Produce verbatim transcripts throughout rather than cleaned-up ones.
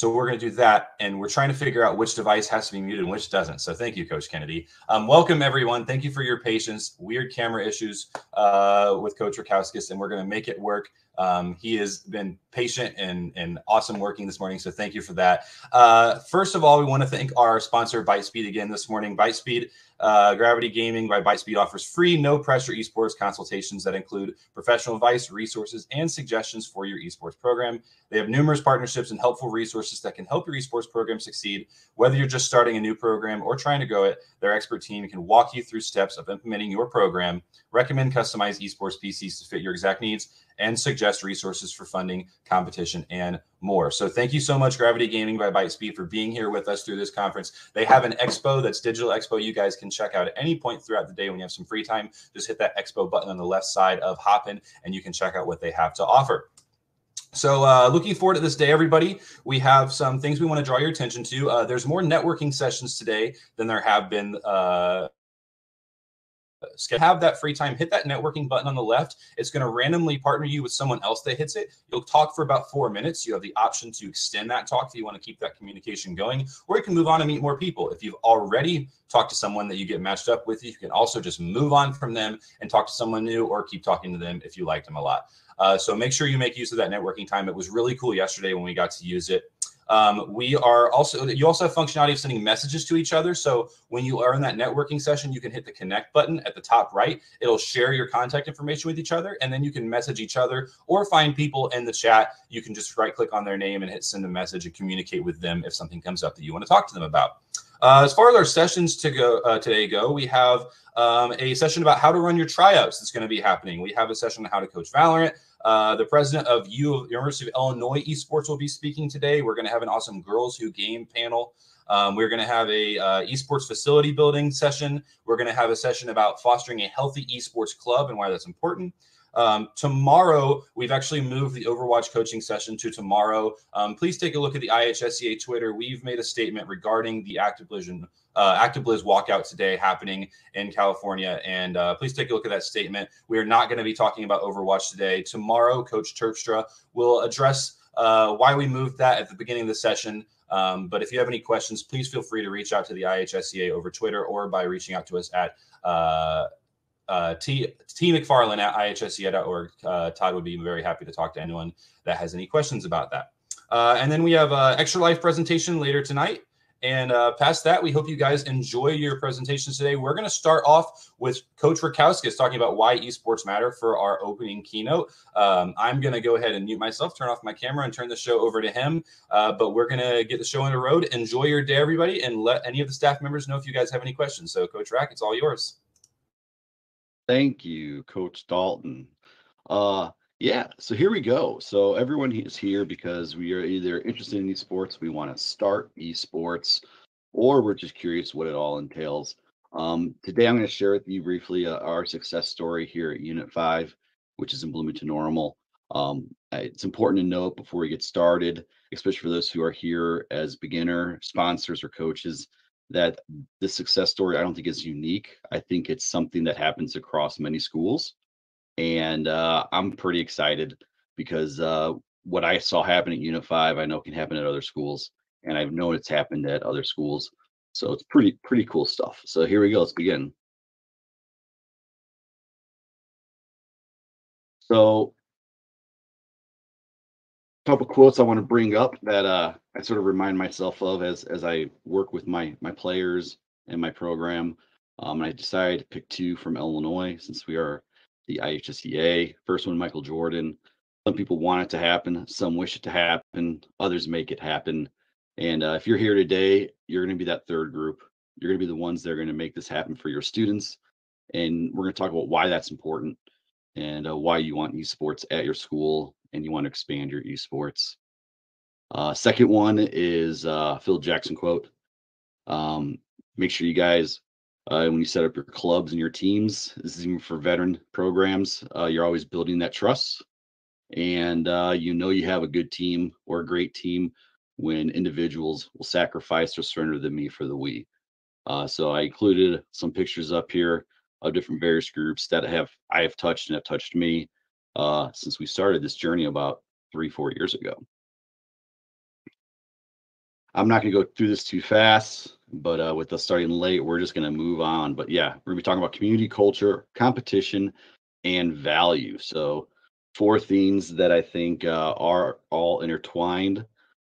So we're going to do that, and we're trying to figure out which device has to be muted and which doesn't. So thank you, Coach Kennedy. Um, welcome, everyone. Thank you for your patience. Weird camera issues uh, with Coach Rackauskas, and we're going to make it work. Um, he has been patient and, and awesome working this morning, so thank you for that. Uh, first of all, we want to thank our sponsor, ByteSpeed, again this morning. ByteSpeed, uh, Gravity Gaming by ByteSpeed offers free, no-pressure esports consultations that include professional advice, resources, and suggestions for your esports program. They have numerous partnerships and helpful resources that can help your esports program succeed. Whether you're just starting a new program or trying to grow it, their expert team can walk you through steps of implementing your program, recommend customized esports P Cs to fit your exact needs, and suggest resources for funding, competition, and more. So thank you so much, Gravity Gaming by ByteSpeed, for being here with us through this conference. They have an expo that's digital expo you guys can check out at any point throughout the day when you have some free time. Just hit that expo button on the left side of Hopin, and you can check out what they have to offer. So uh, looking forward to this day, everybody. We have some things we want to draw your attention to. Uh, there's more networking sessions today than there have been uh have that free time. Hit that networking button on the left. It's going to randomly partner you with someone else that hits it. You'll talk for about four minutes. You have the option to extend that talk if you want to keep that communication going, or you can move on and meet more people. If you've already talked to someone that you get matched up with, you can also just move on from them and talk to someone new, or keep talking to them if you liked them a lot. Uh, so make sure you make use of that networking time. It was really cool yesterday when we got to use it. Um, we are also, you also have functionality of sending messages to each other. So when you are in that networking session, you can hit the connect button at the top right. It'll share your contact information with each other, and then you can message each other or find people in the chat. You can just right click on their name and hit send a message and communicate with them if something comes up that you want to talk to them about. Uh, as far as our sessions to go uh, today go, we have um, a session about how to run your tryouts that's going to be happening. We have a session on how to coach Valorant. Uh, the president of U University of Illinois esports will be speaking today. We're going to have an awesome Girls Who Game panel. Um, we're going to have a uh, esports facility building session. We're going to have a session about fostering a healthy esports club and why that's important. Um, tomorrow, we've actually moved the Overwatch coaching session to tomorrow. Um, please take a look at the I H S E A Twitter. We've made a statement regarding the Activision Uh, ActiBliz walkout today happening in California. And uh, please take a look at that statement. We are not going to be talking about Overwatch today. Tomorrow, Coach Terpstra will address uh, why we moved that at the beginning of the session. Um, but if you have any questions, please feel free to reach out to the I H S E A over Twitter, or by reaching out to us at uh, uh, T, T McFarland at I H S E A dot org. Uh, Todd would be very happy to talk to anyone that has any questions about that. Uh, and then we have an Extra Life presentation later tonight. And uh, past that, we hope you guys enjoy your presentations today. We're going to start off with Coach Rackauskas talking about why esports matter for our opening keynote. Um, I'm going to go ahead and mute myself, turn off my camera, and turn the show over to him. Uh, but we're going to get the show on the road. Enjoy your day, everybody, and let any of the staff members know if you guys have any questions. So, Coach Rack, it's all yours. Thank you, Coach Dalton. Uh, yeah, so here we go. So everyone is here because we are either interested in esports, we want to start esports, or we're just curious what it all entails. Um, today I'm going to share with you briefly uh, our success story here at Unit five, which is in Bloomington Normal. Um, it's important to note before we get started, especially for those who are here as beginner sponsors or coaches, that this success story I don't think is unique. I think it's something that happens across many schools. And uh, I'm pretty excited because uh, what I saw happen at Unit five, I know can happen at other schools, and I've known it's happened at other schools. So it's pretty, pretty cool stuff. So here we go. Let's begin. So a couple quotes I want to bring up that uh, I sort of remind myself of as as I work with my my players and my program. Um, and I decided to pick two from Illinois since we are the I H S E A. First one, Michael Jordan. Some people want it to happen. Some wish it to happen. Others make it happen. And uh, if you're here today, you're going to be that third group. You're going to be the ones that are going to make this happen for your students. And we're going to talk about why that's important and uh, why you want esports at your school and you want to expand your esports. Uh, second one is uh, Phil Jackson quote. Um, make sure you guys Uh, when you set up your clubs and your teams, this is even for veteran programs, uh, you're always building that trust. And uh, you know you have a good team or a great team when individuals will sacrifice or surrender the me for the we. Uh, so I included some pictures up here of different various groups that have I have touched and have touched me uh, since we started this journey about three, four years ago. I'm not going to go through this too fast, but uh, with us starting late, we're just going to move on. But yeah, we're going to be talking about community, culture, competition, and value. So four themes that I think uh, are all intertwined.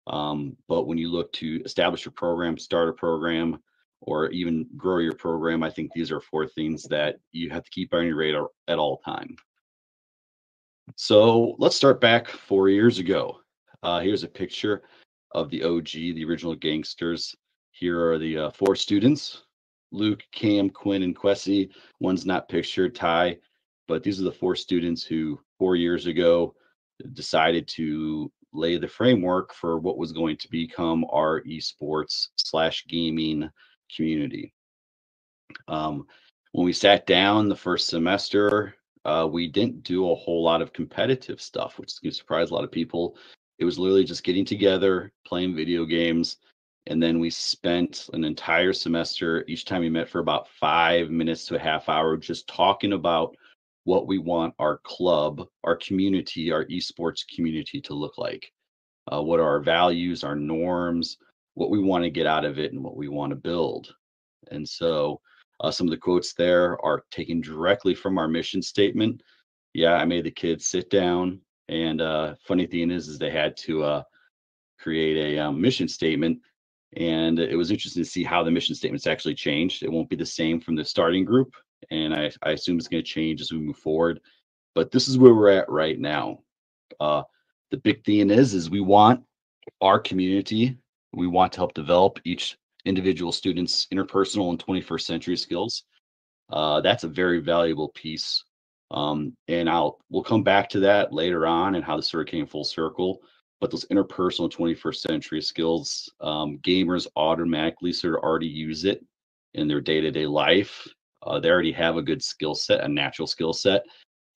Um, but when you look to establish your program, start a program, or even grow your program, I think these are four things that you have to keep on your radar at all time. So let's start back four years ago. Uh, here's a picture of the O G, the original gangsters. Here are the uh, four students, Luke, Cam, Quinn, and Quessy. One's not pictured, Ty, but these are the four students who four years ago decided to lay the framework for what was going to become our esports slash gaming community. Um, when we sat down the first semester, uh, we didn't do a whole lot of competitive stuff, which is going to surprise a lot of people. It was literally just getting together, playing video games, and then we spent an entire semester, each time we met, for about five minutes to a half hour, just talking about what we want our club, our community, our esports community to look like. Uh, what are our values, our norms, what we want to get out of it, and what we want to build. And so uh, some of the quotes there are taken directly from our mission statement. Yeah, I made the kids sit down. And uh, funny thing is, is they had to uh, create a um, mission statement. And it was interesting to see how the mission statements actually changed. It won't be the same from the starting group. And I, I assume it's going to change as we move forward. But this is where we're at right now. Uh, the big thing is, is we want our community. We want to help develop each individual student's interpersonal and twenty-first century skills. Uh, that's a very valuable piece. Um, and I'll we'll come back to that later on and how this sort of came full circle. But those interpersonal twenty-first century skills, um, gamers automatically sort of already use it in their day-to-day life. Uh, they already have a good skill set, a natural skill set,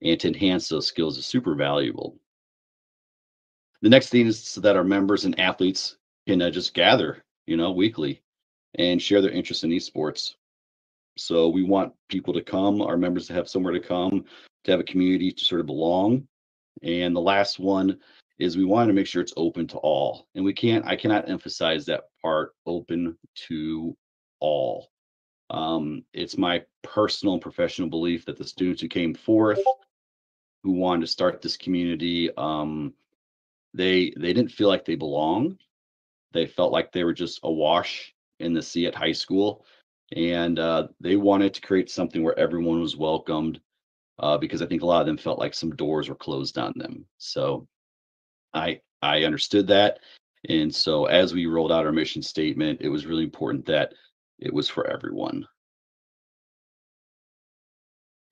and to enhance those skills is super valuable. The next thing is so that our members and athletes can uh, just gather, you know, weekly and share their interest in esports. So we want people to come, our members to have somewhere to come, to have a community to sort of belong. And the last one is we want to make sure it's open to all. And we can't, I cannot emphasize that part, open to all. Um, it's my personal and professional belief that the students who came forth, who wanted to start this community, um, they they didn't feel like they belonged. They felt like they were just awash in the sea at high school. And uh, they wanted to create something where everyone was welcomed, uh, because I think a lot of them felt like some doors were closed on them. So I I understood that. And so as we rolled out our mission statement, it was really important that it was for everyone.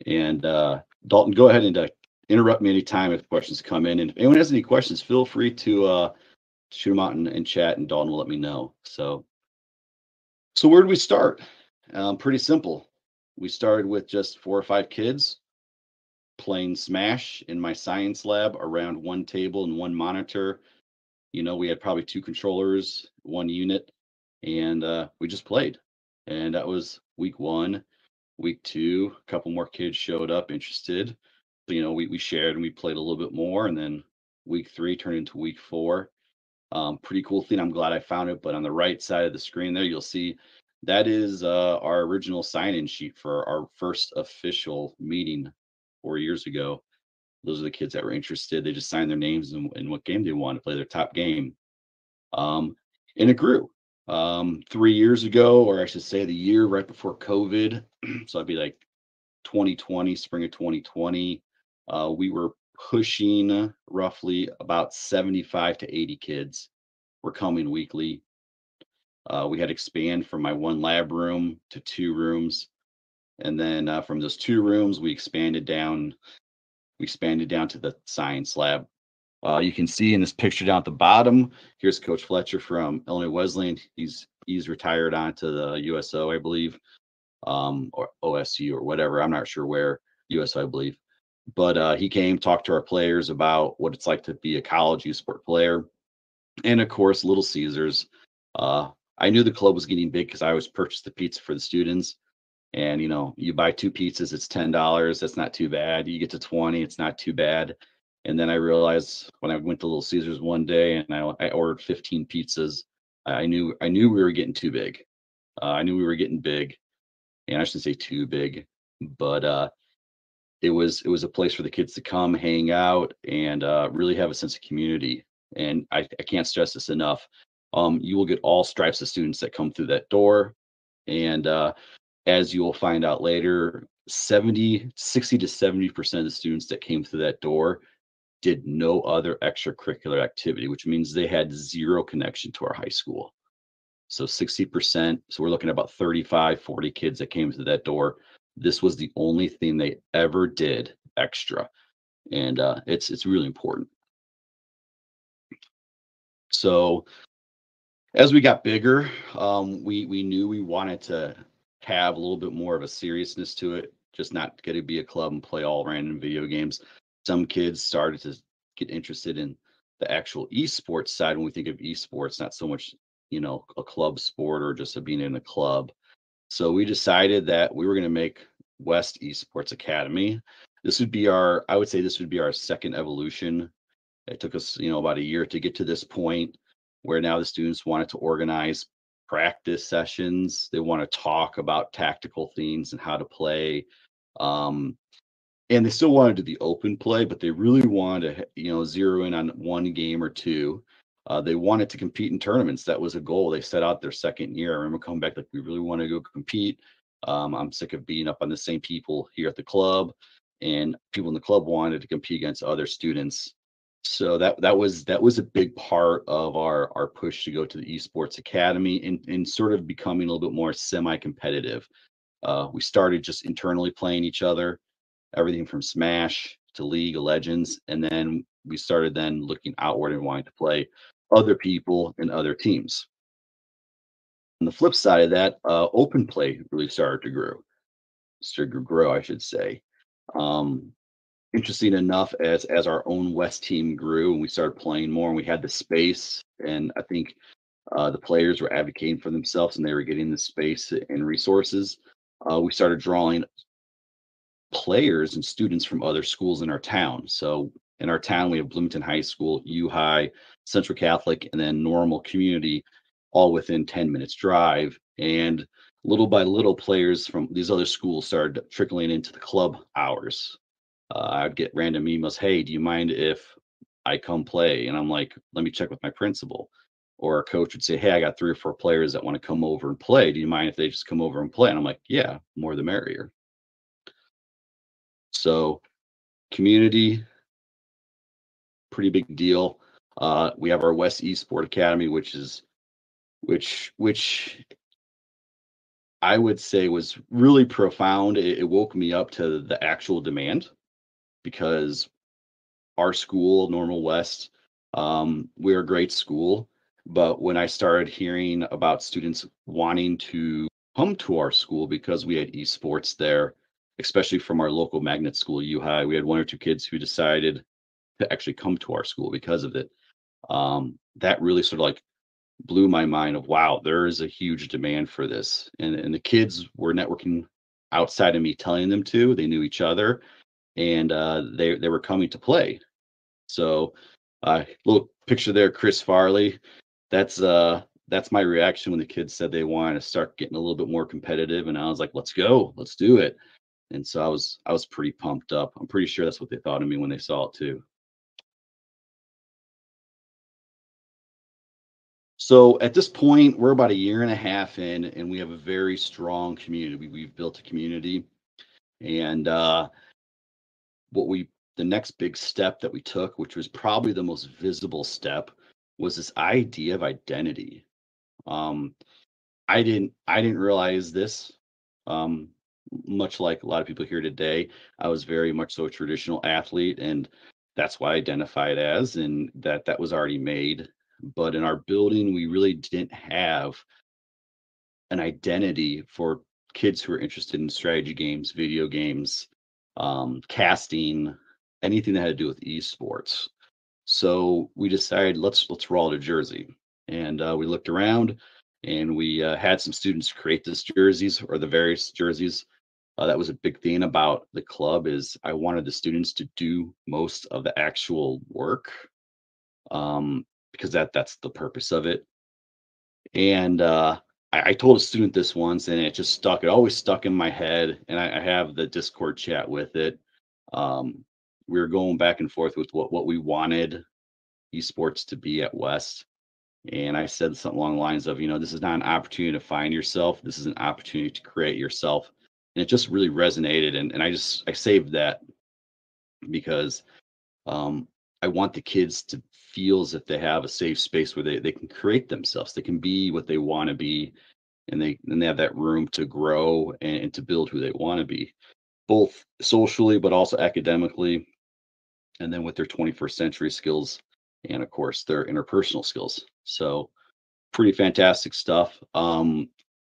And uh, Dalton, go ahead and uh, interrupt me anytime if questions come in. And if anyone has any questions, feel free to uh, shoot them out in, in chat, and Dalton will let me know. So, so where did we start? Um, pretty simple. We started with just four or five kids playing Smash in my science lab around one table and one monitor. You know, we had probably two controllers, one unit, and uh, we just played. And that was week one. Week two, a couple more kids showed up interested. You know, we, we shared and we played a little bit more. And then week three turned into week four. Um, pretty cool thing. I'm glad I found it. But on the right side of the screen there, you'll see that is uh, our original sign-in sheet for our first official meeting four years ago. Those are the kids that were interested. They just signed their names and, and what game they wanted to play, their top game. Um, and it grew. Um, three years ago, or I should say the year right before COVID, so I'd be like twenty twenty, spring of twenty twenty, uh, we were pushing roughly about seventy-five to eighty kids were coming weekly. Uh, we had expanded from my one lab room to two rooms. And then uh, from those two rooms, we expanded down, we expanded down to the science lab. Uh, you can see in this picture down at the bottom, here's Coach Fletcher from Illinois Wesleyan. He's he's retired onto the U S O, I believe, um, or O S U or whatever. I'm not sure where, U S O, I believe. But uh, he came, talked to our players about what it's like to be a college esports player. And, of course, Little Caesars. Uh, I knew the club was getting big because I always purchased the pizza for the students. And, you know, you buy two pizzas, it's ten dollars. That's not too bad. You get to twenty, it's not too bad. And then I realized when I went to Little Caesars one day and I, I ordered fifteen pizzas, I knew I knew we were getting too big. Uh, I knew we were getting big, and I shouldn't say too big, but uh, it was it was a place for the kids to come, hang out, and uh, really have a sense of community. And I, I can't stress this enough. Um, you will get all stripes of students that come through that door, and uh, as you will find out later, seventy, sixty to seventy percent of the students that came through that door did no other extracurricular activity, which means they had zero connection to our high school. So sixty percent, so we're looking at about thirty-five, forty kids that came through that door. This was the only thing they ever did extra. And uh, it's it's really important. So as we got bigger, um, we, we knew we wanted to have a little bit more of a seriousness to it, just not going to be a club and play all random video games. Some kids started to get interested in the actual esports side. When we think of esports, not so much, you know, a club sport or just being in a club. So we decided that we were going to make West Esports Academy. This would be our, I would say this would be our second evolution. It took us, you know, about a year to get to this point where now the students wanted to organize practice sessions. They want to talk about tactical things and how to play. Um, and they still wanted to do the open play, but they really wanted to, you know, zero in on one game or two. Uh, they wanted to compete in tournaments. That was a goal. They set out their second year. I remember coming back, like, we really want to go compete. Um, I'm sick of beating up on the same people here at the club, and people in the club wanted to compete against other students. So that that was that was a big part of our our push to go to the Esports Academy and, and sort of becoming a little bit more semi-competitive. Uh, we started just internally playing each other, everything from Smash to League of Legends, and then we started then looking outward and wanting to play other people and other teams. On the flip side of that, uh, open play really started to grow, started to grow, I should say. Um, Interesting enough, as as our own West team grew and we started playing more and we had the space, and I think uh, the players were advocating for themselves and they were getting the space and resources, uh, we started drawing players and students from other schools in our town. So in our town, we have Bloomington High School, U High, Central Catholic, and then Normal Community, all within ten minutes drive. And little by little, players from these other schools started trickling into the club hours. Uh, I'd get random emails, hey, do you mind if I come play? And I'm like, let me check with my principal. Or a coach would say, hey, I got three or four players that want to come over and play. Do you mind if they just come over and play? And I'm like, yeah, more the merrier. So community, pretty big deal. Uh, we have our West Esports Academy, which is, which, which I would say was really profound. It, it woke me up to the actual demand. Because our school, Normal West, um, we're a great school. But when I started hearing about students wanting to come to our school because we had esports there, especially from our local magnet school, U High, we had one or two kids who decided to actually come to our school because of it. Um, that really sort of like blew my mind of, wow, there is a huge demand for this. And, and the kids were networking outside of me telling them to. They knew each other. And uh, they they were coming to play. So a uh, little picture there, Chris Farley. That's uh that's my reaction when the kids said they wanted to start getting a little bit more competitive, and I was like, let's go, let's do it. And so I was I was pretty pumped up. I'm pretty sure that's what they thought of me when they saw it too. So at this point, we're about a year and a half in, and we have a very strong community. We, we've built a community, and uh, what we the next big step that we took, which was probably the most visible step, was this idea of identity. Um, I didn't I didn't realize this, um, much like a lot of people here today. I was very much so a traditional athlete, and that's what I identified as, and that that was already made. But in our building, we really didn't have an identity for kids who are interested in strategy games, video games, um casting, anything that had to do with esports. So we decided let's let's roll out a jersey, and uh, we looked around, and we uh, had some students create these jerseys, or the various jerseys. Uh, that was a big thing about the club, is I wanted the students to do most of the actual work, um because that that's the purpose of it. And uh, I, I told a student this once, and it just stuck. It always stuck in my head, and I, I have the Discord chat with it. Um, we were going back and forth with what, what we wanted esports to be at West. And I said something along the lines of, you know, this is not an opportunity to find yourself. This is an opportunity to create yourself. And it just really resonated. And, and I just, I saved that because um, I want the kids to feel as if they have a safe space where they, they can create themselves. They can be what they want to be. And they, and they have that room to grow and, and to build who they want to be, both socially, but also academically. And then with their twenty-first century skills. And of course, their interpersonal skills. So pretty fantastic stuff. Um,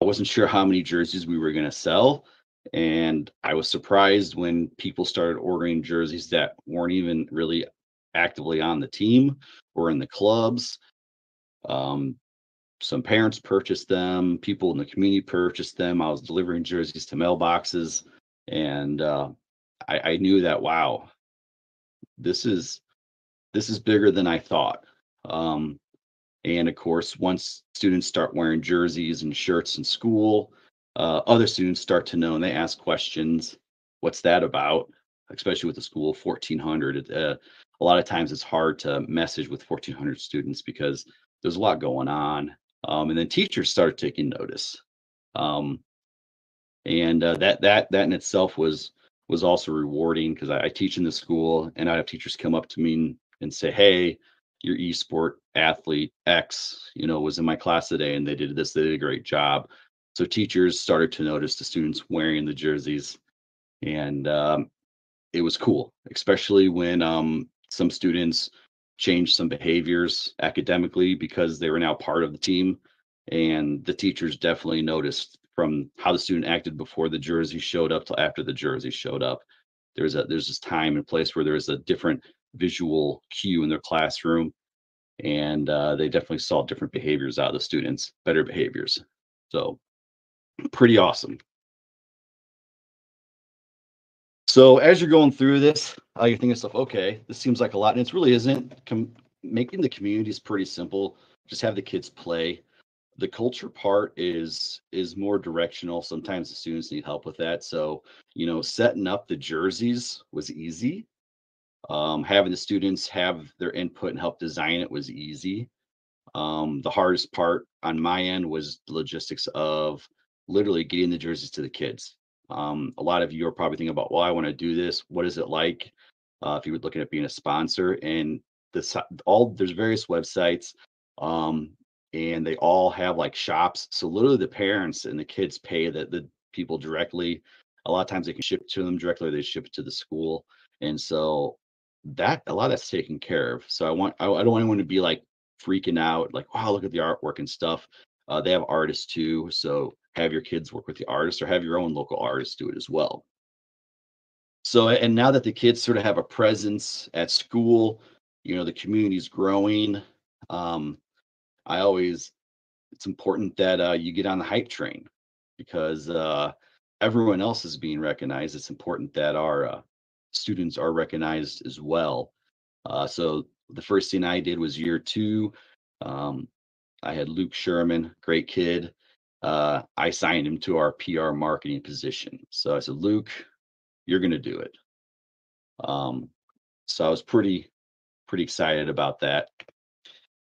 I wasn't sure how many jerseys we were going to sell. And I was surprised when people started ordering jerseys that weren't even really actively on the team or in the clubs. Um, some parents purchased them. People in the community purchased them. I was delivering jerseys to mailboxes. And uh, I, I knew that, wow, this is... This is bigger than I thought. Um, and of course, once students start wearing jerseys and shirts in school, uh, other students start to know and they ask questions. What's that about? Especially with the school of fourteen hundred. Uh, a lot of times it's hard to message with fourteen hundred students because there's a lot going on. Um, and then teachers start taking notice. Um, and uh, that that that in itself was, was also rewarding because I, I teach in the school and I have teachers come up to me and, and say, hey, your esport athlete X, you know, was in my class today and they did this, they did a great job. So teachers started to notice the students wearing the jerseys. And um, it was cool, especially when um, some students changed some behaviors academically because they were now part of the team. And the teachers definitely noticed from how the student acted before the jersey showed up till after the jersey showed up. There's a there's this time and place where there is a different visual cue in their classroom, and uh, they definitely saw different behaviors out of the students, better behaviors. So pretty awesome. So as you're going through this, uh, you're thinking stuff, okay, this seems like a lot, and it really isn't. Com- making the community is pretty simple. Just have the kids play. The culture part is is more directional. Sometimes the students need help with that. So, you know, setting up the jerseys was easy. Um, having the students have their input and help design it was easy. Um, the hardest part on my end was the logistics of literally getting the jerseys to the kids. Um, a lot of you are probably thinking about, well, I want to do this. What is it like? Uh, if you were looking at being a sponsor, and this, all there's various websites, um, and they all have like shops. So literally the parents and the kids pay the, the people directly. A lot of times they can ship to them directly, or they ship it to the school. And so that a lot of that's taken care of. So I want I, I don't want anyone to be like freaking out, like, wow, look at the artwork and stuff. Uh, they have artists too, so have your kids work with the artists, or have your own local artists do it as well. So, and now that the kids sort of have a presence at school, you know, the community's growing. Um, I always, it's important that uh, you get on the hype train because uh, everyone else is being recognized. It's important that our uh, students are recognized as well. Uh, so the first thing I did was year two. Um, I had Luke Sherman, great kid. Uh, I signed him to our P R marketing position. So I said, Luke, you're going to do it. Um, so I was pretty, pretty excited about that.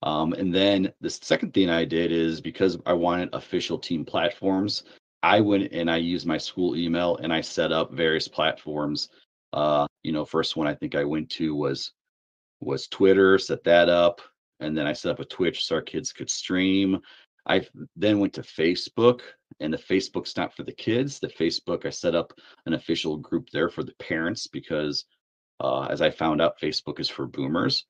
Um, and then the second thing I did is because I wanted official team platforms, I went and I used my school email and I set up various platforms. Uh, you know, first one I think I went to was was Twitter, set that up, and then I set up a Twitch so our kids could stream. I then went to Facebook, and the Facebook's not for the kids. The Facebook, I set up an official group there for the parents because, uh, as I found out, Facebook is for boomers.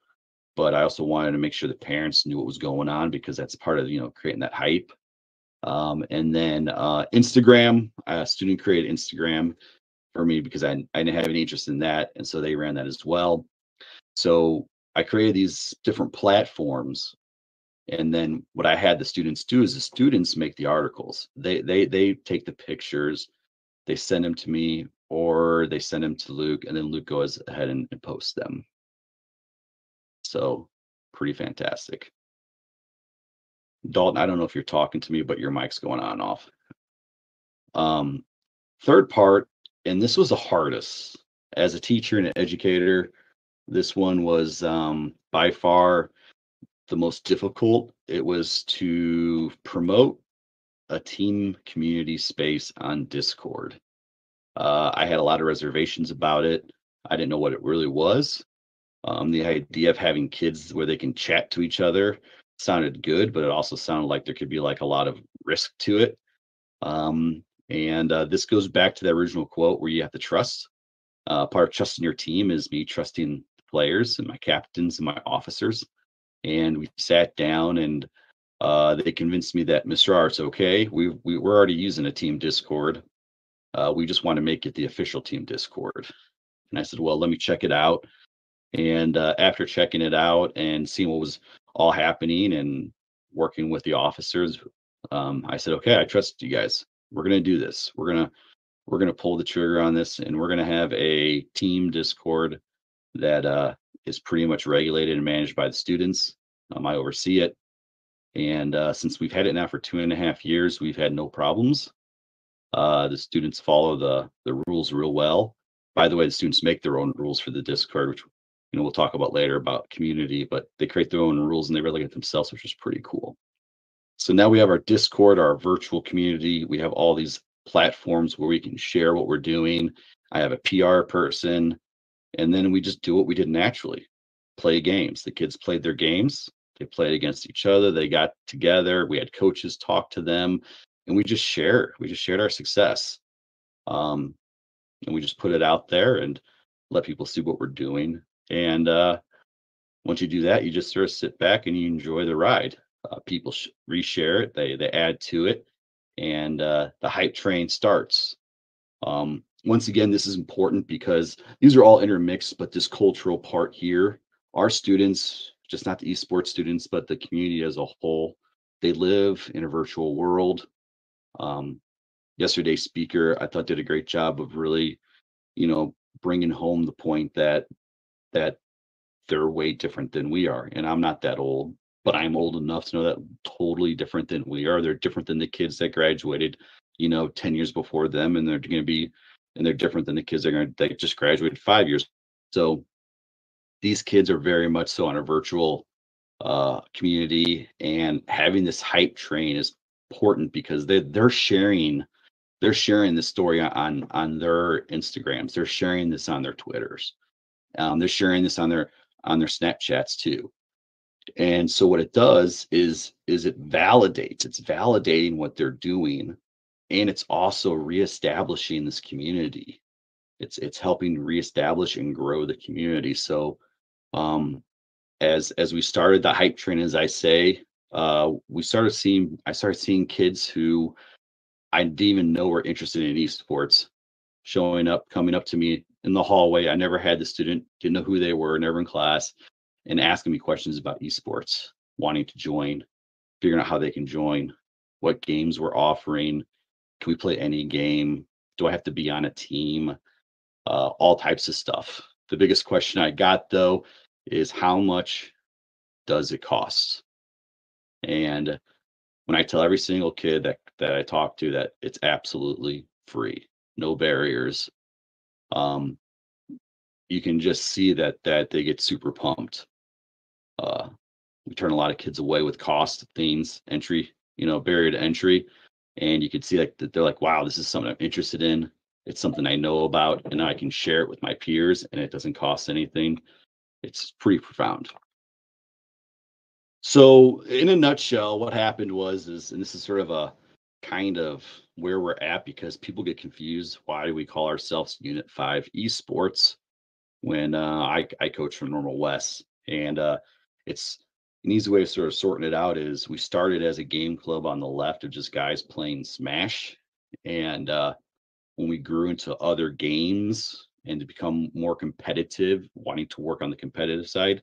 But I also wanted to make sure the parents knew what was going on because that's part of, you know, creating that hype. Um, and then uh, Instagram, a student created Instagram for me because I, I didn't have any interest in that. And so they ran that as well. So I created these different platforms. And then what I had the students do is the students make the articles. They, they, they take the pictures, they send them to me, or they send them to Luke, and then Luke goes ahead and, and posts them. So pretty fantastic. Dalton, I don't know if you're talking to me, but your mic's going on and off. Um, third part, and this was the hardest. As a teacher and an educator, this one was um, by far the most difficult. It was to promote a team community space on Discord. Uh, I had a lot of reservations about it. I didn't know what it really was. Um, the idea of having kids where they can chat to each other sounded good, but it also sounded like there could be like a lot of risk to it. Um, and uh, this goes back to the original quote where you have to trust. Uh, part of trusting your team is me trusting players and my captains and my officers. And we sat down and uh, they convinced me that, Mister R, it's okay. We, we we're already using a team Discord. Uh, we just want to make it the official team Discord. And I said, well, let me check it out. And uh, after checking it out and seeing what was all happening and working with the officers, um, I said, okay, I trust you guys. We're going to do this. We're going to we're going to pull the trigger on this, and we're going to have a team Discord that uh, is pretty much regulated and managed by the students. Um, I oversee it. And uh, since we've had it now for two and a half years, we've had no problems. Uh, the students follow the, the rules real well. By the way, the students make their own rules for the Discord, which you know we'll talk about later about community, but they create their own rules and they relegate themselves, which is pretty cool. So now we have our Discord, our virtual community. We have all these platforms where we can share what we're doing. I have a P R person, and then we just do what we did naturally, play games. The kids played their games. They played against each other. They got together. We had coaches talk to them, and we just shared. We just shared our success. Um, and we just put it out there and let people see what we're doing. And uh, once you do that, you just sort of sit back and you enjoy the ride. Uh, people sh- reshare it. They, they add to it. And uh, the hype train starts. Um, once again, this is important because these are all intermixed, but this cultural part here, our students, just not the esports students, but the community as a whole, they live in a virtual world. Um, yesterday's speaker, I thought, did a great job of really, you know, bringing home the point that that they're way different than we are. And I'm not that old, but I'm old enough to know that totally different than we are. They're different than the kids that graduated, you know, ten years before them, and they're going to be, and they're different than the kids that are going to, they just graduated five years. So these kids are very much so on a virtual uh, community, and having this hype train is important because they they're sharing, they're sharing this story on on their Instagrams. They're sharing this on their Twitters. Um, they're sharing this on their on their Snapchats too. And so what it does is is it validates, it's validating what they're doing, and it's also reestablishing this community. It's it's helping reestablish and grow the community. So um, as as we started the hype train, as I say, uh, we started seeing I started seeing kids who I didn't even know were interested in esports showing up, coming up to me in the hallway. I never had the student, didn't know who they were, never in class. And asking me questions about esports, wanting to join, figuring out how they can join, what games we're offering, can we play any game, do I have to be on a team, uh, all types of stuff. The biggest question I got, though, is how much does it cost? And when I tell every single kid that, that I talk to that it's absolutely free, no barriers, um, you can just see that that they get super pumped. Uh, we turn a lot of kids away with cost of things, entry, you know, barrier to entry. And you can see like that they're like, wow, this is something I'm interested in. It's something I know about, and I can share it with my peers, and it doesn't cost anything. It's pretty profound. So in a nutshell, what happened was, is, and this is sort of a kind of where we're at because people get confused. Why do we call ourselves Unit five Esports? When uh, I, I coach from Normal West, and uh, it's an easy way of sort of sorting it out is we started as a game club on the left of just guys playing Smash. And uh, when we grew into other games and to become more competitive, wanting to work on the competitive side,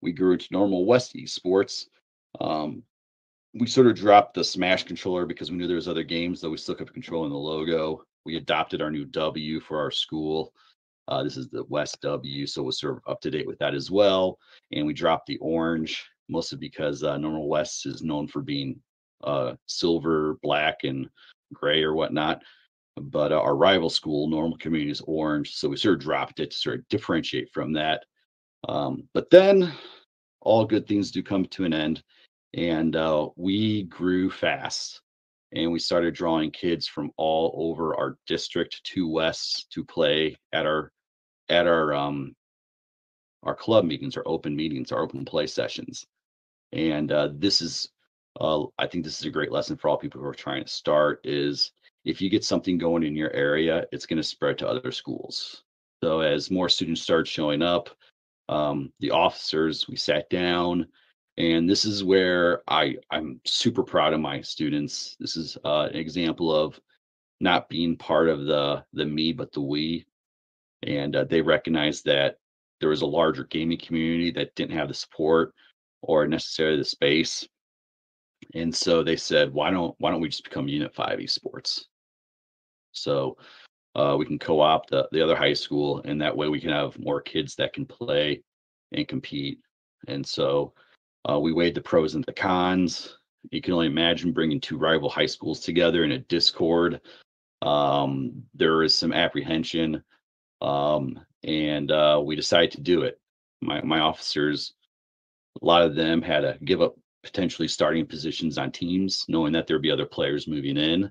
we grew into Normal West Esports. Um, we sort of dropped the Smash controller because we knew there was other games, though we still kept controlling the logo. We adopted our new W for our school. Uh, this is the West W, so we're sort of up to date with that as well. And we dropped the orange mostly because uh, Normal West is known for being uh, silver, black, and gray or whatnot. But uh, our rival school, Normal Community, is orange, so we sort of dropped it to sort of differentiate from that. Um, but then all good things do come to an end, and uh, we grew fast. And we started drawing kids from all over our district to West to play at our at our um our club meetings, our open meetings, our open play sessions. And uh, this is, uh, I think, this is a great lesson for all people who are trying to start. Is if you get something going in your area, it's going to spread to other schools. So as more students start showing up, um, the officers, we sat down. And this is where I, I'm super proud of my students. This is uh, an example of not being part of the, the me, but the we. And uh, they recognized that there was a larger gaming community that didn't have the support or necessarily the space. And so they said, why don't why don't we just become Unit five Esports? So uh, we can co-opt the, the other high school, and that way we can have more kids that can play and compete. And so Uh, we weighed the pros and the cons. You can only imagine bringing two rival high schools together in a Discord. Um, there is some apprehension, um, and uh, we decided to do it. My my officers, a lot of them had to give up potentially starting positions on teams, knowing that there'd be other players moving in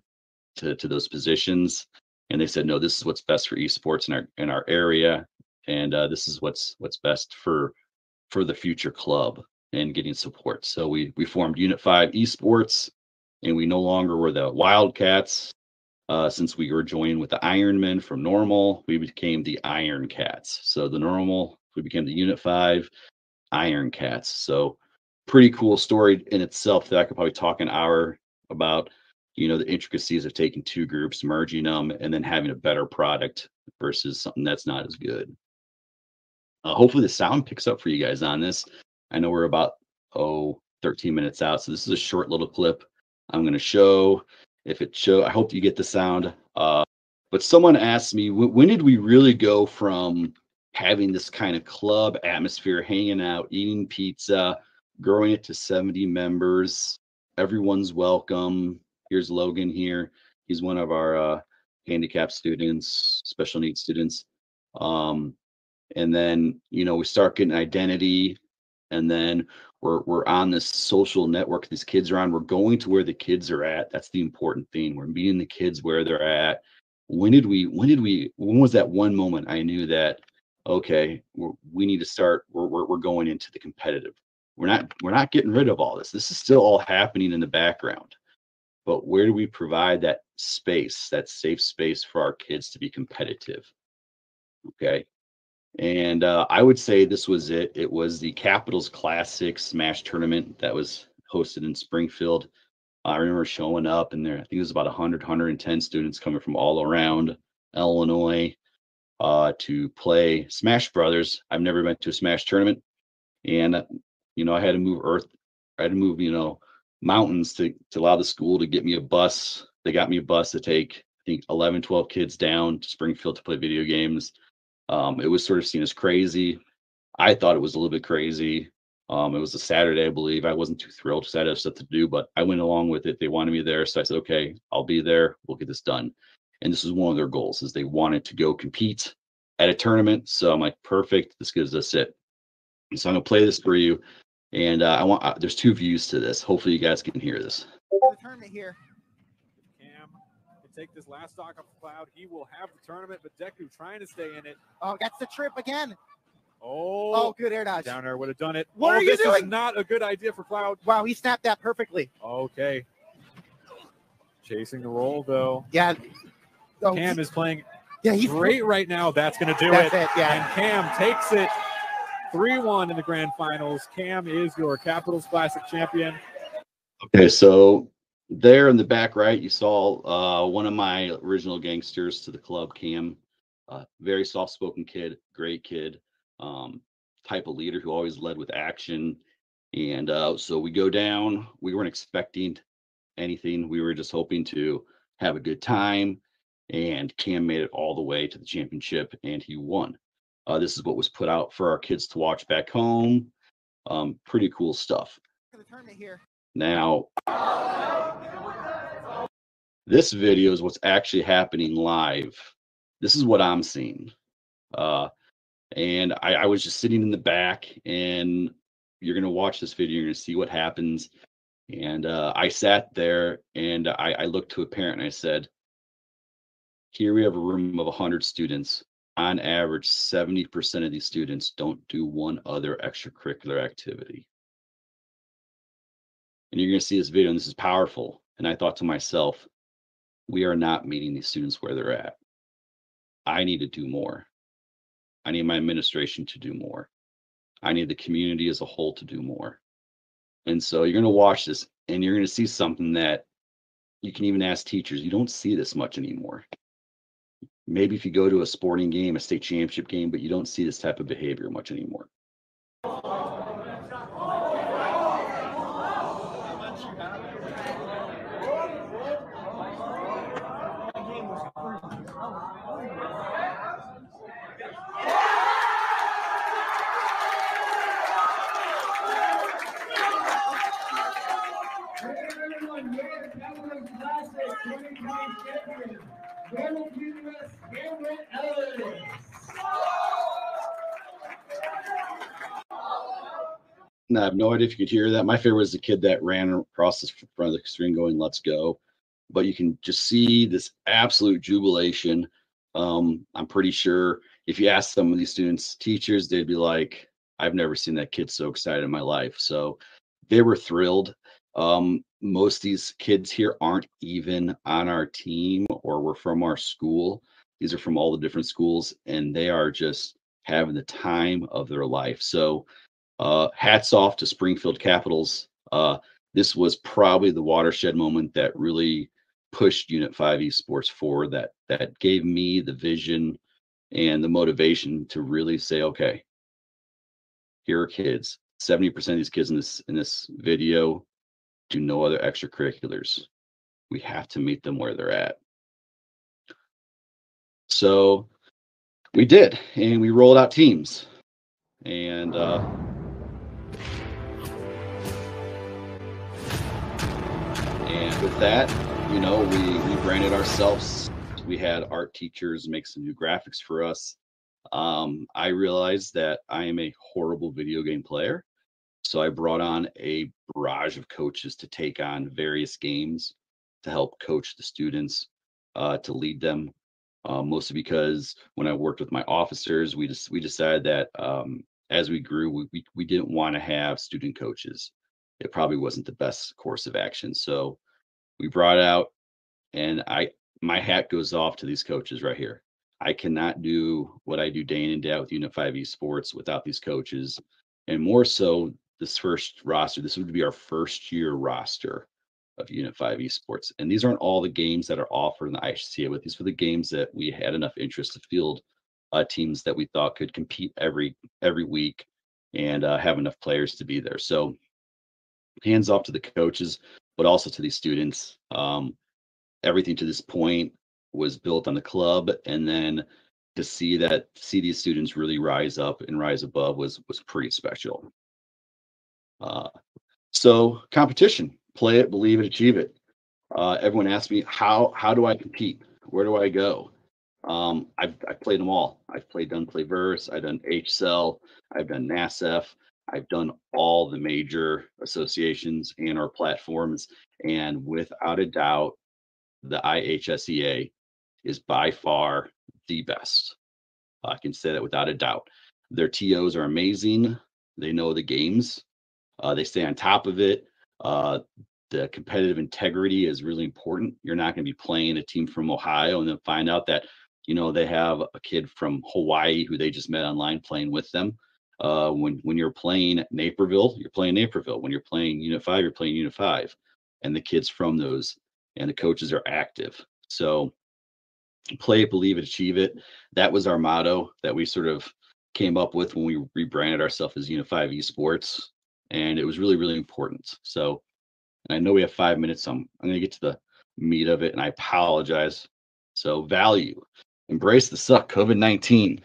to, to those positions. And they said, no, this is what's best for esports in our in our area, and uh, this is what's what's best for for the future club. And getting support. So we we formed Unit five Esports, and we no longer were the Wildcats. Uh, since we were joined with the Ironmen from Normal, we became the Ironcats. So the Normal, we became the Unit five Ironcats. So pretty cool story in itself that I could probably talk an hour about, you know, the intricacies of taking two groups, merging them, and then having a better product versus something that's not as good. Uh, hopefully the sound picks up for you guys on this. I know we're about, oh, thirteen minutes out. So this is a short little clip I'm going to show. If it show, I hope you get the sound. Uh, but someone asked me, when did we really go from having this kind of club atmosphere, hanging out, eating pizza, growing it to seventy members? Everyone's welcome. Here's Logan here. He's one of our uh, handicapped students, special needs students. Um, and then, you know, we start getting identity. And then we're we're on this social network these kids are on. We're going to where the kids are at. That's the important thing. We're meeting the kids where they're at. When did we, when did we, when was that one moment I knew that, okay, we're, we need to start, we're, we're, we're going into the competitive. We're not, we're not getting rid of all this. This is still all happening in the background. But where do we provide that space, that safe space for our kids to be competitive? Okay. And uh, I would say this was it. It was the Capitals Classic Smash tournament that was hosted in Springfield. I remember showing up, and there, I think it was about one hundred, one hundred ten students coming from all around Illinois uh, to play Smash Brothers. I've never been to a Smash tournament, and you know I had to move earth, I had to move you know mountains to to allow the school to get me a bus. They got me a bus to take I think eleven, twelve kids down to Springfield to play video games. Um, it was sort of seen as crazy. I thought it was a little bit crazy. Um, it was a Saturday, I believe. I wasn't too thrilled because I had stuff to do, but I went along with it. They wanted me there, so I said, okay, I'll be there. We'll get this done. And this was one of their goals, is they wanted to go compete at a tournament. So I'm like, perfect. This gives us it. And so I'm going to play this for you. And uh, I want uh, there's two views to this. Hopefully you guys can hear this. The tournament here. Take this last stock of Cloud. He will have the tournament, but Deku trying to stay in it. Oh, that's the trip again. Oh, oh, good air dodge. Down air would have done it. What oh, are you doing? Is not a good idea for Cloud. Wow, he snapped that perfectly. Okay. Chasing the roll, though. Yeah. Oh, Cam is playing yeah, he's great right now. That's going to do that's it. it yeah. And Cam takes it three one in the grand finals. Cam is your Capitals Classic champion. Okay, so... there in the back right, you saw uh, one of my original gangsters to the club, Cam. Uh, very soft-spoken kid, great kid, um, type of leader who always led with action. And uh, so we go down. We weren't expecting anything. We were just hoping to have a good time. And Cam made it all the way to the championship, and he won. Uh, this is what was put out for our kids to watch back home. Um, pretty cool stuff. Now, this video is what's actually happening live. This is what I'm seeing. Uh, and I, I was just sitting in the back, and you're going to watch this video. You're going to see what happens. And uh, I sat there, and I, I looked to a parent, and I said, here we have a room of one hundred students. On average, seventy percent of these students don't do one other extracurricular activity. And you're going to see this video, and this is powerful. And I thought to myself, we are not meeting these students where they're at. I need to do more. I need my administration to do more. I need the community as a whole to do more. And so you're going to watch this, and you're going to see something that you can even ask teachers. You don't see this much anymore. Maybe if you go to a sporting game, a state championship game, but you don't see this type of behavior much anymore. Now, I have no idea if you could hear that. My favorite was the kid that ran across the front of the screen going, let's go. But you can just see this absolute jubilation. Um, I'm pretty sure if you ask some of these students, teachers, they'd be like, I've never seen that kid so excited in my life. So they were thrilled. Um, most of these kids here aren't even on our team or were from our school. These are from all the different schools, and they are just having the time of their life. So Uh, hats off to Springfield Capitals. Uh, this was probably the watershed moment that really pushed Unit five Esports forward, that, that gave me the vision and the motivation to really say, okay, here are kids. seventy percent of these kids in this, in this video do no other extracurriculars. We have to meet them where they're at. So we did, and we rolled out teams. And... Uh, And with that, you know, we rebranded ourselves. We had art teachers make some new graphics for us. Um, I realized that I am a horrible video game player. So I brought on a barrage of coaches to take on various games, to help coach the students, uh, to lead them. Uh, mostly because when I worked with my officers, we just we decided that um, as we grew, we, we, we didn't want to have student coaches. It probably wasn't the best course of action. So we brought out, and I my hat goes off to these coaches right here. I cannot do what I do day in and day out with Unit five Esports without these coaches. And more so, this first roster, this would be our first year roster of Unit five Esports. And these aren't all the games that are offered in the I H S E A, but these were the games that we had enough interest to field uh, teams that we thought could compete every, every week and uh, have enough players to be there. So hands off to the coaches, but also to these students. Um, everything to this point was built on the club, and then to see that see these students really rise up and rise above was was pretty special. Uh, so competition, play it, believe it, achieve it. Uh, everyone asks me how how do I compete? Where do I go? Um, I've I've played them all. I've played done Playverse. I've done H C E L. I've done NASF. I've done all the major associations and our platforms, and without a doubt, the I H S E A is by far the best. I can say that without a doubt. Their T Os are amazing. They know the games. Uh, they stay on top of it. Uh, the competitive integrity is really important. You're not going to be playing a team from Ohio and then find out that, you know, they have a kid from Hawaii who they just met online playing with them. Uh, when, when you're playing Naperville, you're playing Naperville. When you're playing Unit five, you're playing Unit five. And the kids from those and the coaches are active. So play it, believe it, achieve it. That was our motto that we sort of came up with when we rebranded ourselves as Unit five Esports. And it was really, really important. So, and I know we have five minutes. So I'm, I'm going to get to the meat of it, and I apologize. So value. Embrace the suck, COVID nineteen.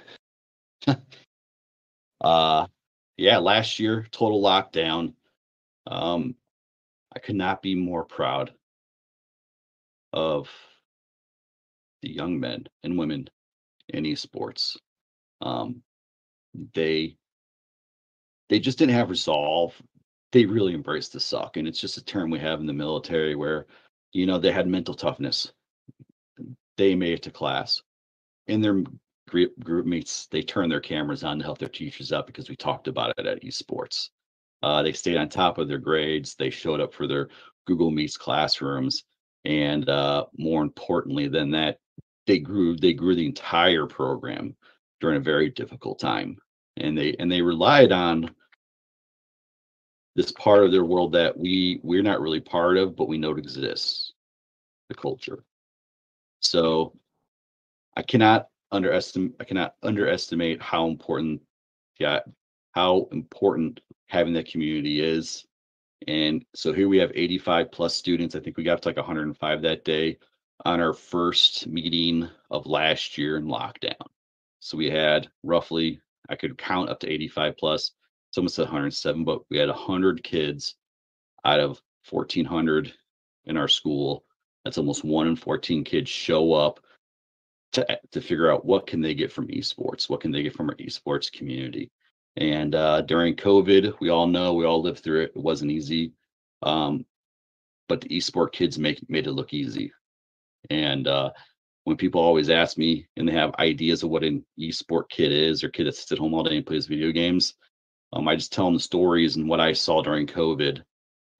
Uh, yeah, last year, total lockdown. Um, I could not be more proud of the young men and women in esports. Um, they they just didn't have resolve. They really embraced the suck, and it's just a term we have in the military where, you know, they had mental toughness. They made it to class, and their group, group mates, they turned their cameras on to help their teachers out because we talked about it at esports. Uh, they stayed on top of their grades. They showed up for their Google Meets classrooms, and uh, more importantly than that, they grew. They grew the entire program during a very difficult time, and they and they relied on this part of their world that we we're not really part of, but we know it exists, the culture. So I cannot underestimate I cannot underestimate how important yeah how important having that community is. And so here we have eighty-five plus students. I think we got to like one hundred five that day on our first meeting of last year in lockdown. So we had roughly, I could count up to eighty-five plus. Someone said one hundred seven, but we had one hundred kids out of fourteen hundred in our school. That's almost one in fourteen kids show up to to figure out what can they get from esports, what can they get from our esports community. And uh, during COVID, we all know, we all lived through it. It wasn't easy, um, but the esport kids make made it look easy. And uh, when people always ask me, and they have ideas of what an esport kid is, or kid that sits at home all day and plays video games, um, I just tell them the stories and what I saw during COVID,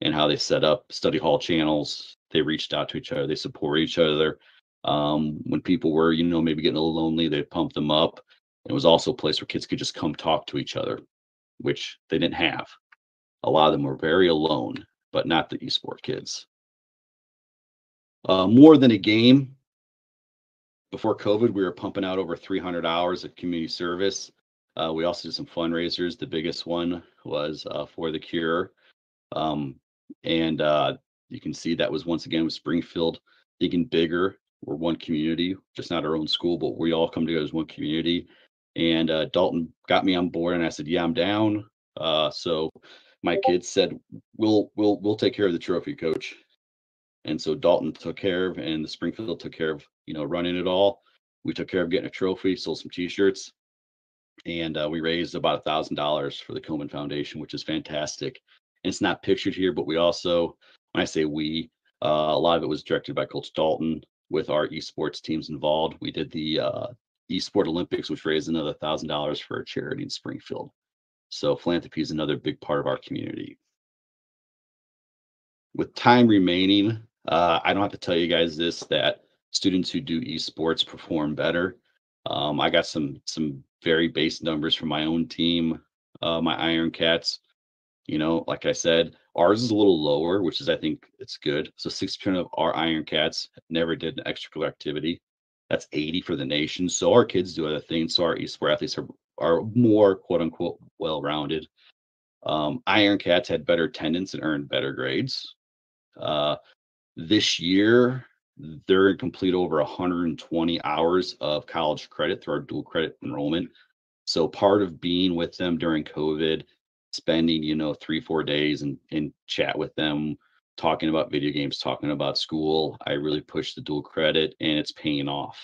and how they set up study hall channels. They reached out to each other. They support each other. Um, when people were, you know, maybe getting a little lonely, they pumped them up. It was also a place where kids could just come talk to each other, which they didn't have. A lot of them were very alone, but not the esport kids. Uh, more than a game, before COVID, we were pumping out over three hundred hours of community service. Uh, we also did some fundraisers. The biggest one was uh, for the cure. Um, and uh, you can see that was once again with Springfield thinking bigger. We're one community, just not our own school, but we all come together as one community. And uh, Dalton got me on board, and I said, "Yeah, I'm down." Uh, so my kids said, "We'll we'll we'll take care of the trophy, coach." And so Dalton took care of, and the Springfield took care of, you know, running it all. We took care of getting a trophy, sold some T-shirts, and uh, we raised about a thousand dollars for the Komen Foundation, which is fantastic. And it's not pictured here, but we also, when I say we, uh, a lot of it was directed by Coach Dalton. With our esports teams involved, we did the uh, Esport Olympics, which raised another thousand dollars for a charity in Springfield. So philanthropy is another big part of our community. With time remaining, uh, I don't have to tell you guys this, that students who do esports perform better. Um, I got some some very base numbers from my own team, uh, my Ironcats. You know, like I said, ours is a little lower, which is, I think it's good. So six percent of our Ironcats never did an extracurricular activity. That's eighty for the nation. So our kids do other things. So our esports athletes are, are more, quote unquote, well-rounded. Um, Ironcats had better attendance and earned better grades. Uh, this year, they're going to complete over one hundred twenty hours of college credit through our dual credit enrollment. So part of being with them during COVID, spending, you know, three, four days and, and chat with them, talking about video games, talking about school. I really pushed the dual credit, and it's paying off.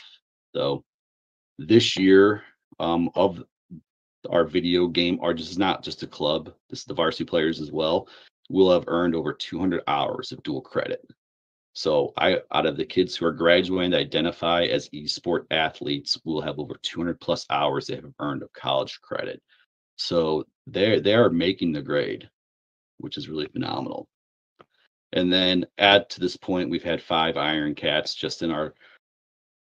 So this year, um, of our video game, our, this is not just a club, this is the varsity players as well, we'll have earned over two hundred hours of dual credit. So I, out of the kids who are graduating that identify as esport athletes, we'll have over two hundred plus hours they have earned of college credit. So they're, they're making the grade, which is really phenomenal. And then add to this point, we've had five Ironcats just in our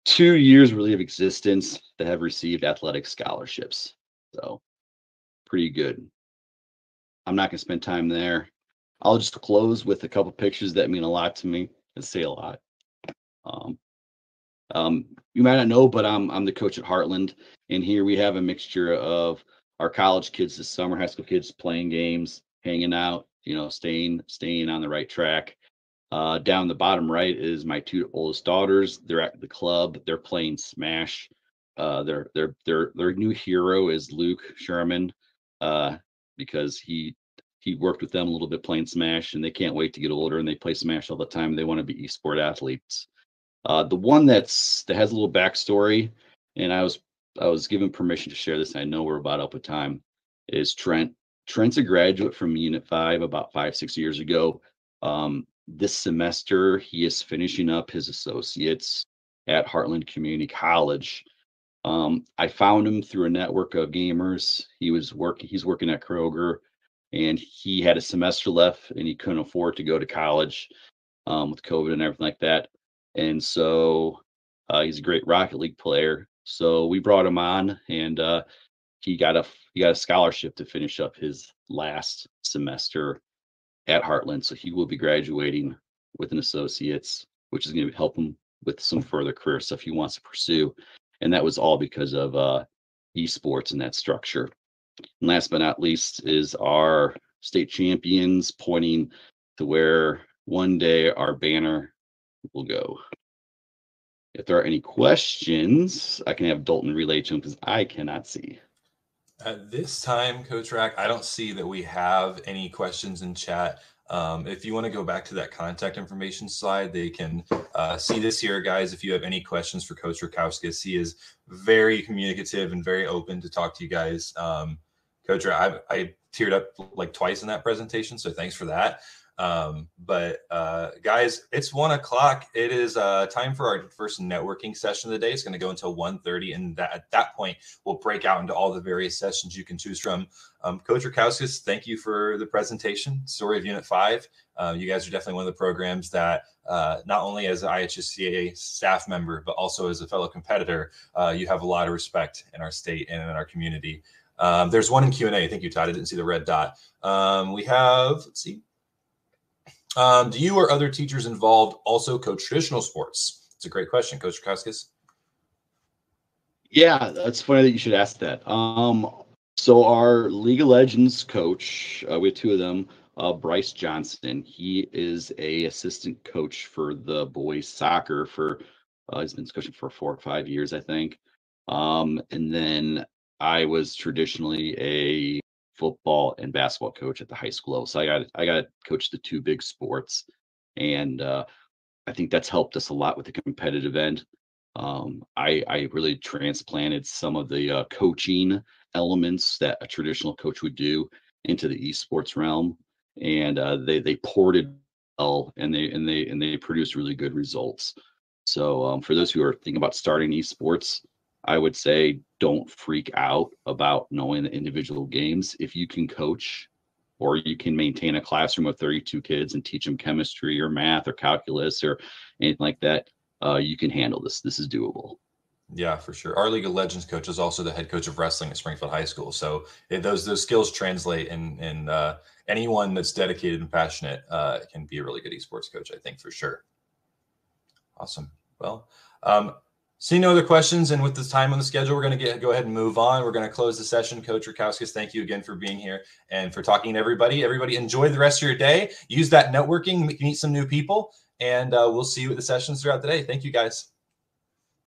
two years really of existence that have received athletic scholarships. So pretty good. I'm not going to spend time there. I'll just close with a couple pictures that mean a lot to me and say a lot. Um, um, you might not know, but I'm, I'm the coach at Heartland. And here we have a mixture of our college kids this summer, high school kids playing games, hanging out, you know, staying, staying on the right track. Uh, down the bottom right is my two oldest daughters. They're at the club. They're playing Smash. Uh, their their their their new hero is Luke Sherman. Uh, because he he worked with them a little bit playing Smash, and they can't wait to get older, and they play Smash all the time. They want to be esport athletes. Uh, the one that's that has a little backstory, and I was I was given permission to share this, and I know we're about up with time, is Trent. Trent's a graduate from Unit five about five, six years ago. Um, this semester, he is finishing up his associates at Heartland Community College. Um, I found him through a network of gamers. He was working, he's working at Kroger, and he had a semester left and he couldn't afford to go to college um, with COVID and everything like that. And so uh, he's a great Rocket League player. So we brought him on, and uh, he got a he got a scholarship to finish up his last semester at Heartland. So he will be graduating with an associate's, which is going to help him with some further career stuff he wants to pursue. And that was all because of uh, esports and that structure. And last but not least is our state champions, pointing to where one day our banner will go. If there are any questions, I can have Dalton relay to him because I cannot see. At this time, Coach Rack, I don't see that we have any questions in chat. Um, if you want to go back to that contact information slide, they can uh, see this here, guys. If you have any questions for Coach Rackauskas, he is very communicative and very open to talk to you guys. Um, Coach Rack, I, I teared up like twice in that presentation, so thanks for that. Um, but uh, guys, it's one o'clock. It is uh, time for our first networking session of the day. It's going to go until one thirty, and that, at that point, we'll break out into all the various sessions you can choose from. Um, Coach Rackauskas, thank you for the presentation, Story of Unit five. Uh, you guys are definitely one of the programs that uh, not only as an I H S E A staff member, but also as a fellow competitor, uh, you have a lot of respect in our state and in our community. Um, there's one in Q and A. Thank you, Todd. I didn't see the red dot. Um, we have, let's see. Um, do you or other teachers involved also coach traditional sports? It's a great question, Coach Rackauskas. Yeah, that's funny that you should ask that. Um, so our League of Legends coach, uh, we have two of them, uh, Bryce Johnston. He is a assistant coach for the boys soccer for, uh, he's been coaching for four or five years, I think. Um, and then I was traditionally a football and basketball coach at the high school level. So I got I got to coach the two big sports, and uh, I think that's helped us a lot with the competitive end. Um, I I really transplanted some of the uh, coaching elements that a traditional coach would do into the esports realm, and uh, they they ported well, and they and they and they produced really good results. So um, for those who are thinking about starting esports, I would say don't freak out about knowing the individual games. If you can coach or you can maintain a classroom of thirty-two kids and teach them chemistry or math or calculus or anything like that, uh, you can handle this. This is doable. Yeah, for sure. Our League of Legends coach is also the head coach of wrestling at Springfield High School. So it, those those skills translate, and, and uh, anyone that's dedicated and passionate uh, can be a really good esports coach, I think, for sure. Awesome. Well, um, seeing no other questions, and with this time on the schedule, we're going to get, go ahead and move on. We're going to close the session. Coach Rackauskas, thank you again for being here and for talking to everybody. Everybody, enjoy the rest of your day. Use that networking, meet some new people, and uh, we'll see you at the sessions throughout the day. Thank you, guys.